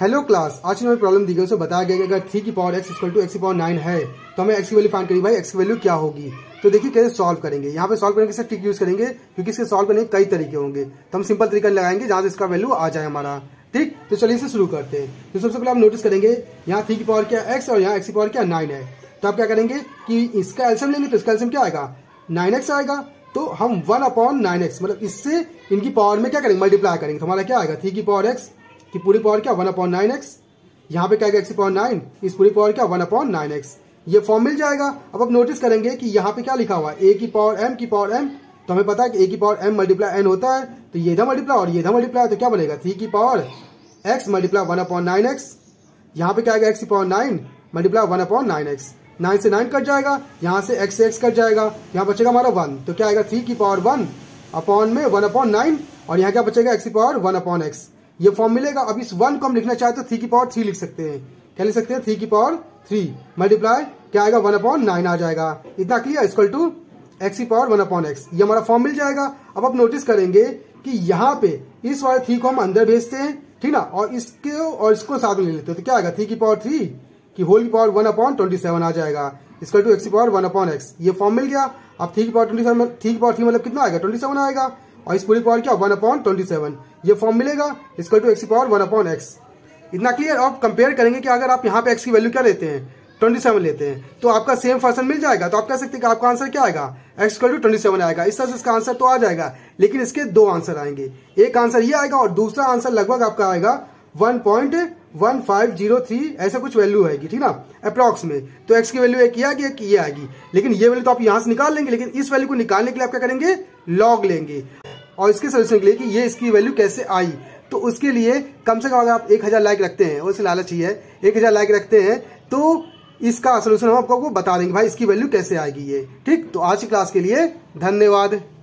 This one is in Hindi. हेलो क्लास, आज हमें प्रॉब्लम दी गई। उसमें बताया गया कि अगर 3 की power x equal to x की पावर 9 है तो हमें x की वैल्यू फाइंड करी। भाई x की वैल्यू क्या होगी? तो देखिए कैसे सॉल्व करेंगे। यहाँ पे सॉल्व करने के साथ ट्रिक यूज करेंगे क्योंकि इसके सॉल्व करने के कई तरीके होंगे, तो हम सिंपल तरीका लगाएंगे जहाँ से इसका वैल्यू आ जाए हमारा। ठीक, तो चलिए इसे शुरू करते हैं। तो सबसे पहले आप नोटिस करेंगे यहाँ 3 की पावर क्या x और यहाँ x की पावर क्या 9 है। तो आप क्या करेंगे कि इसका एल्सियम लेंगे, तो इसका एल्सियम क्या आएगा? 9x आएगा। तो हम 1/9x मतलब इससे इनकी पावर में क्या करेंगे? मल्टीप्लाई करेंगे। तो हमारा क्या आएगा? 3 की पावर x कि पूरी पावर क्या 1/9x। यहाँ पे क्या आएगा? x की पावर 9। इस पूरी पावर क्या 1/9x। ये फॉर्म मिल जाएगा। अब आप नोटिस करेंगे कि यहाँ पे क्या लिखा हुआ है? a की पावर m। तो हमें पता है कि a की पावर m मल्टीप्लाई n होता है, तो ये इधर मल्टीप्लाई और ये इधर मल्टीप्लाई, तो क्या बनेगा? 3 की पावर x मल्टीप्लाई 1/9x। यहाँ पे क्या आएगा? x की पावर 9 मल्टीप्लाई 1/9x। 9 से 9 कट जाएगा, यहाँ से x से x कट जाएगा, यहाँ बचेगा हमारा 1। तो क्या आएगा? 3 की पावर 1 अपॉन 9 और यहाँ क्या बचेगा? x की पावर 1/x। ये फॉर्म मिलेगा। अब इस 1 को हम लिखना चाहते तो 3 की पावर 3 लिख सकते हैं। क्या लिख सकते हैं? 3 की पावर 3 मल्टीप्लाई क्या आएगा? 1/9 आ जाएगा। इतना क्लियर? इक्वल टू x की पावर 1/x। ये हमारा फॉर्म मिल जाएगा। अब आप नोटिस करेंगे कि यहाँ पे इस वाले 3 को हम अंदर भेजते हैं, ठीक ना, और इसके और इसको साथ में ले लेते हैं, तो क्या आएगा? 3 की पावर 3 की होल की पावर 1/27 आ जाएगा। इक्वल टू x की पावर 1/x। ये फॉर्म मिल गया। अब 3 की पावर 27 मतलब कितना आएगा? 27 आएगा। और इस पूरी पावर क्या 1/27। ये फॉर्म मिलेगा। इक्वल टू x की पावर 1/x। इतना क्लियर? आप कंपेयर करेंगे कि अगर आप यहाँ पे x की वैल्यू क्या लेते हैं? 27 लेते हैं, तो आपका सेम फंक्शन मिल जाएगा। तो आप कह सकते हैं कि आपका आंसर क्या आएगा? x इक्वल टू 27 आएगा। इस तरह से इसका आंसर तो आ जाएगा, लेकिन इसके दो आंसर आएंगे। एक आंसर ये आएगा और दूसरा आंसर लगभग आपका आएगा 1.1503 ऐसा कुछ वैल्यू आएगी, ठीक ना, अप्रॉक्स में। तो x की वैल्यू एक ये आएगी, लेकिन ये वैल्यू तो आप यहाँ से निकाल लेंगे, लेकिन इस वैल्यू को निकालने के लिए आप क्या करेंगे? लॉग लेंगे और इसके सोल्यूशन के लिए कि ये इसकी वैल्यू कैसे आई। तो उसके लिए कम से कम अगर आप 1000 लाइक रखते हैं, और इसे लालच ही है, 1000 लाइक रखते हैं तो इसका सोल्यूशन हम आपको बता देंगे भाई इसकी वैल्यू कैसे आएगी ये। ठीक, तो आज की क्लास के लिए धन्यवाद।